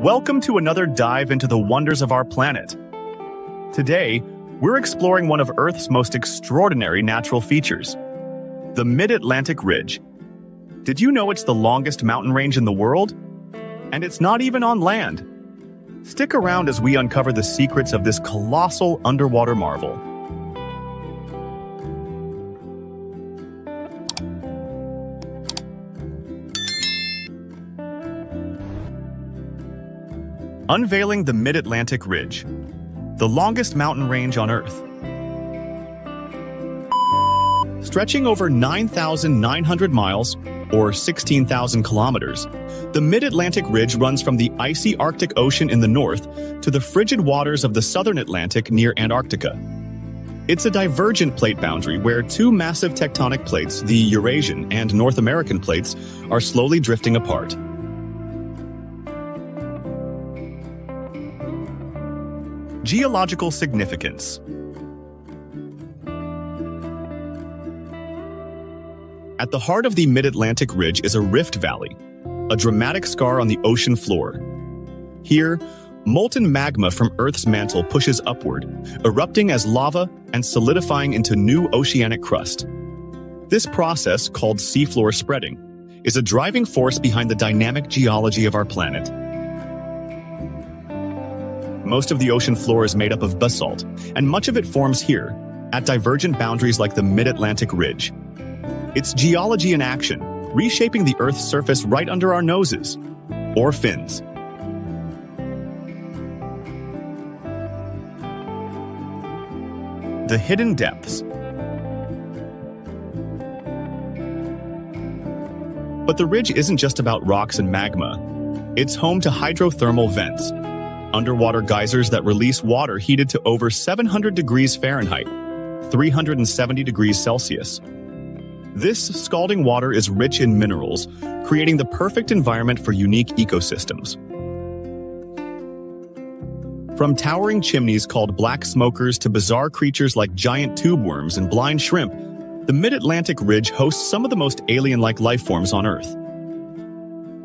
Welcome to another dive into the wonders of our planet. Today, we're exploring one of Earth's most extraordinary natural features, the Mid-Atlantic Ridge. Did you know it's the longest mountain range in the world? And it's not even on land. Stick around as we uncover the secrets of this colossal underwater marvel. Unveiling the Mid-Atlantic Ridge, the longest mountain range on Earth. Stretching over 9,900 miles, or 16,000 kilometers, the Mid-Atlantic Ridge runs from the icy Arctic Ocean in the north to the frigid waters of the southern Atlantic near Antarctica. It's a divergent plate boundary where two massive tectonic plates, the Eurasian and North American plates, are slowly drifting apart. Geological significance. At the heart of the Mid-Atlantic Ridge is a rift valley, a dramatic scar on the ocean floor. Here, molten magma from Earth's mantle pushes upward, erupting as lava and solidifying into new oceanic crust. This process, called seafloor spreading, is a driving force behind the dynamic geology of our planet. Most of the ocean floor is made up of basalt, and much of it forms here, at divergent boundaries like the Mid-Atlantic Ridge. It's geology in action, reshaping the Earth's surface right under our noses, or fins. The hidden depths. But the ridge isn't just about rocks and magma. It's home to hydrothermal vents, underwater geysers that release water heated to over 700 degrees Fahrenheit, 370 degrees Celsius. This scalding water is rich in minerals, creating the perfect environment for unique ecosystems. From towering chimneys called black smokers to bizarre creatures like giant tube worms and blind shrimp, the Mid-Atlantic Ridge hosts some of the most alien-like life forms on Earth.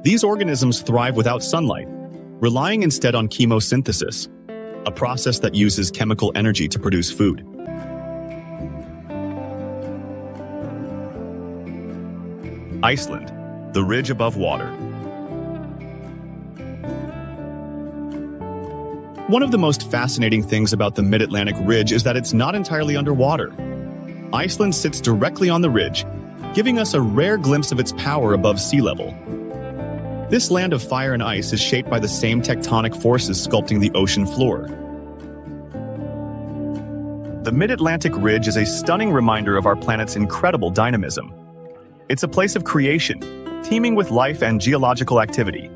These organisms thrive without sunlight, relying instead on chemosynthesis, a process that uses chemical energy to produce food. Iceland, the ridge above water. One of the most fascinating things about the Mid-Atlantic Ridge is that it's not entirely underwater. Iceland sits directly on the ridge, giving us a rare glimpse of its power above sea level. This land of fire and ice is shaped by the same tectonic forces sculpting the ocean floor. The Mid-Atlantic Ridge is a stunning reminder of our planet's incredible dynamism. It's a place of creation, teeming with life and geological activity.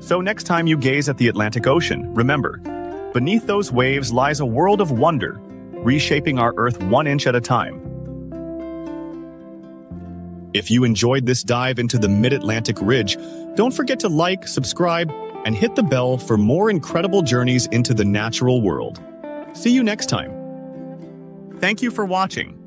So next time you gaze at the Atlantic Ocean, remember, beneath those waves lies a world of wonder, reshaping our Earth 1 inch at a time. If you enjoyed this dive into the Mid-Atlantic Ridge, don't forget to like, subscribe, and hit the bell for more incredible journeys into the natural world. See you next time. Thank you for watching.